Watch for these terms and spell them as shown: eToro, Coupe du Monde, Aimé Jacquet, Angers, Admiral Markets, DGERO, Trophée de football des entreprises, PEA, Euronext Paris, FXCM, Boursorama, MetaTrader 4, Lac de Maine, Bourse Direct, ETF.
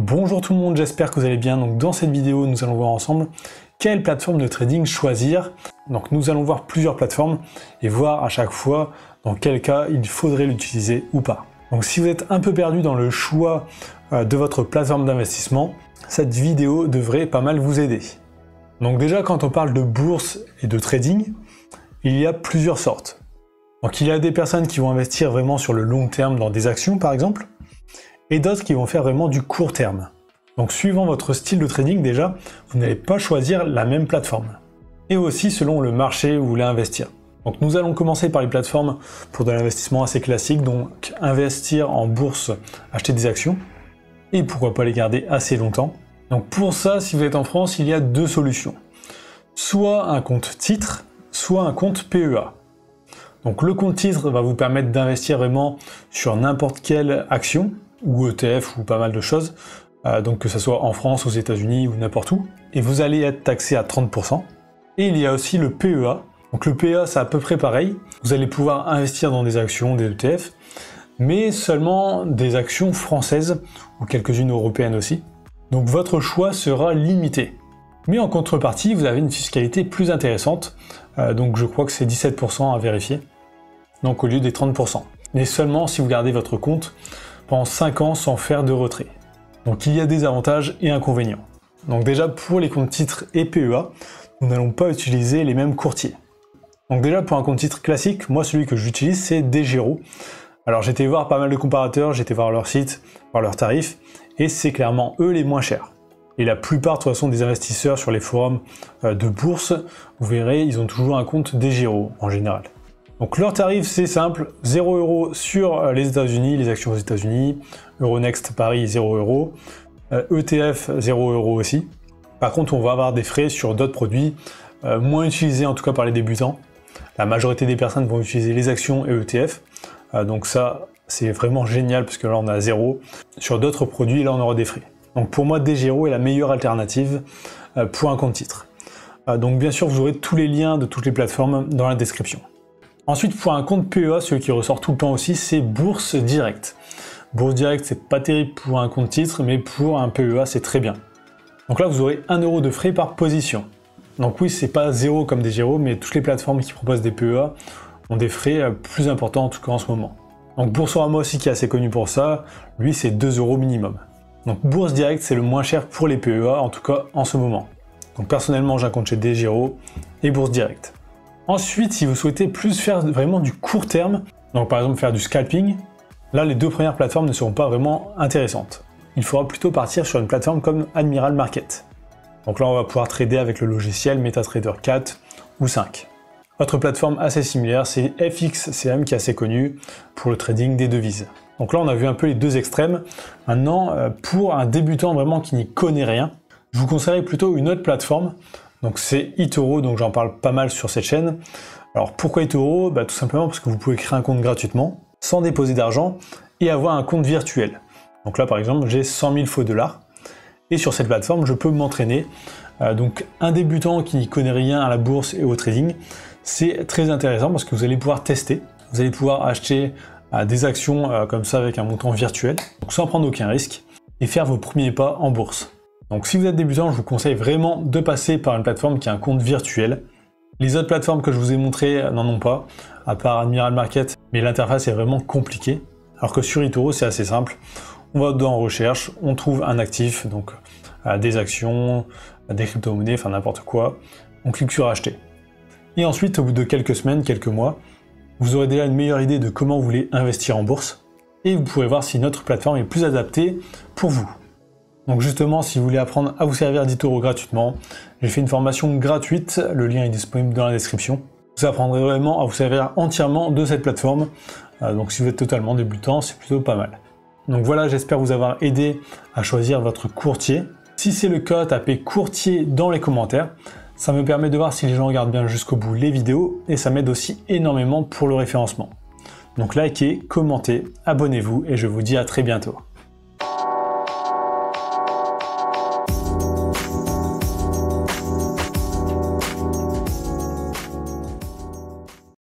Bonjour tout le monde, j'espère que vous allez bien. Donc dans cette vidéo, nous allons voir ensemble quelle plateforme de trading choisir. Donc nous allons voir plusieurs plateformes et voir à chaque fois dans quel cas il faudrait l'utiliser ou pas. Donc si vous êtes un peu perdu dans le choix de votre plateforme d'investissement, cette vidéo devrait pas mal vous aider. Donc déjà, quand on parle de bourse et de trading, il y a plusieurs sortes. Donc il y a des personnes qui vont investir vraiment sur le long terme dans des actions par exemple, et d'autres qui vont faire vraiment du court terme. Donc suivant votre style de trading, déjà, vous n'allez pas choisir la même plateforme. Et aussi selon le marché où vous voulez investir. Donc nous allons commencer par les plateformes pour de l'investissement assez classique, donc investir en bourse, acheter des actions, et pourquoi pas les garder assez longtemps. Donc pour ça, si vous êtes en France, il y a deux solutions. Soit un compte titre, soit un compte PEA. Donc le compte titre va vous permettre d'investir vraiment sur n'importe quelle action, ou ETF ou pas mal de choses, donc que ce soit en France, aux États-Unis ou n'importe où, et vous allez être taxé à 30%. Et il y a aussi le PEA. Donc le PEA, c'est à peu près pareil. Vous allez pouvoir investir dans des actions, des ETF, mais seulement des actions françaises ou quelques-unes européennes aussi. Donc votre choix sera limité. Mais en contrepartie, vous avez une fiscalité plus intéressante. Donc je crois que c'est 17% à vérifier. Donc au lieu des 30%. Mais seulement si vous gardez votre compte pendant 5 ans sans faire de retrait. Donc il y a des avantages et inconvénients. Donc déjà, pour les comptes titres et PEA, nous n'allons pas utiliser les mêmes courtiers. Donc déjà, pour un compte titre classique, moi celui que j'utilise c'est DGERO. Alors j'étais voir pas mal de comparateurs, j'étais voir leur site, voir leurs tarifs, et c'est clairement eux les moins chers. Et la plupart de toute façon des investisseurs sur les forums de bourse, vous verrez, ils ont toujours un compte DGERO en général. Donc leur tarif c'est simple, 0€ sur les États-Unis, les actions aux États-Unis, Euronext Paris 0€, ETF 0€ aussi. Par contre, on va avoir des frais sur d'autres produits moins utilisés en tout cas par les débutants. La majorité des personnes vont utiliser les actions et ETF. Donc ça c'est vraiment génial parce que là on a 0. Sur d'autres produits, là on aura des frais. Donc pour moi, DGERO est la meilleure alternative pour un compte titre. Donc bien sûr, vous aurez tous les liens de toutes les plateformes dans la description. Ensuite, pour un compte PEA, celui qui ressort tout le temps aussi, c'est Bourse Direct. Bourse Direct, c'est pas terrible pour un compte titre, mais pour un PEA, c'est très bien. Donc là, vous aurez 1€ de frais par position. Donc oui, c'est pas 0 comme DGERO, mais toutes les plateformes qui proposent des PEA ont des frais plus importants, en tout cas en ce moment. Donc Boursorama aussi, qui est assez connu pour ça, lui, c'est 2€ minimum. Donc Bourse Direct, c'est le moins cher pour les PEA, en tout cas en ce moment. Donc personnellement, j'ai un compte chez DGERO et Bourse Direct. Ensuite, si vous souhaitez plus faire vraiment du court terme, donc par exemple faire du scalping, là les deux premières plateformes ne seront pas vraiment intéressantes. Il faudra plutôt partir sur une plateforme comme Admiral Markets. Donc là on va pouvoir trader avec le logiciel MetaTrader 4 ou 5. Autre plateforme assez similaire, c'est FXCM, qui est assez connue pour le trading des devises. Donc là on a vu un peu les deux extrêmes. Maintenant, pour un débutant vraiment qui n'y connaît rien, je vous conseillerais plutôt une autre plateforme. Donc c'est eToro, donc j'en parle pas mal sur cette chaîne. Alors pourquoi eToro? Tout simplement parce que vous pouvez créer un compte gratuitement, sans déposer d'argent, et avoir un compte virtuel. Donc là par exemple, j'ai 100 000 $, et sur cette plateforme je peux m'entraîner. Donc un débutant qui n'y connaît rien à la bourse et au trading, c'est très intéressant parce que vous allez pouvoir tester, vous allez pouvoir acheter des actions comme ça avec un montant virtuel, donc sans prendre aucun risque, et faire vos premiers pas en bourse. Donc si vous êtes débutant, je vous conseille vraiment de passer par une plateforme qui a un compte virtuel. Les autres plateformes que je vous ai montrées n'en ont pas, à part Admiral Market, mais l'interface est vraiment compliquée. Alors que sur eToro, c'est assez simple. On va dans recherche, on trouve un actif, donc des actions, des crypto-monnaies, enfin n'importe quoi. On clique sur acheter. Et ensuite, au bout de quelques semaines, quelques mois, vous aurez déjà une meilleure idée de comment vous voulez investir en bourse. Et vous pourrez voir si notre plateforme est plus adaptée pour vous. Donc justement, si vous voulez apprendre à vous servir d'eToro gratuitement, j'ai fait une formation gratuite, le lien est disponible dans la description. Vous apprendrez vraiment à vous servir entièrement de cette plateforme. Donc si vous êtes totalement débutant, c'est plutôt pas mal. Donc voilà, j'espère vous avoir aidé à choisir votre courtier. Si c'est le cas, tapez courtier dans les commentaires. Ça me permet de voir si les gens regardent bien jusqu'au bout les vidéos, et ça m'aide aussi énormément pour le référencement. Donc likez, commentez, abonnez-vous, et je vous dis à très bientôt.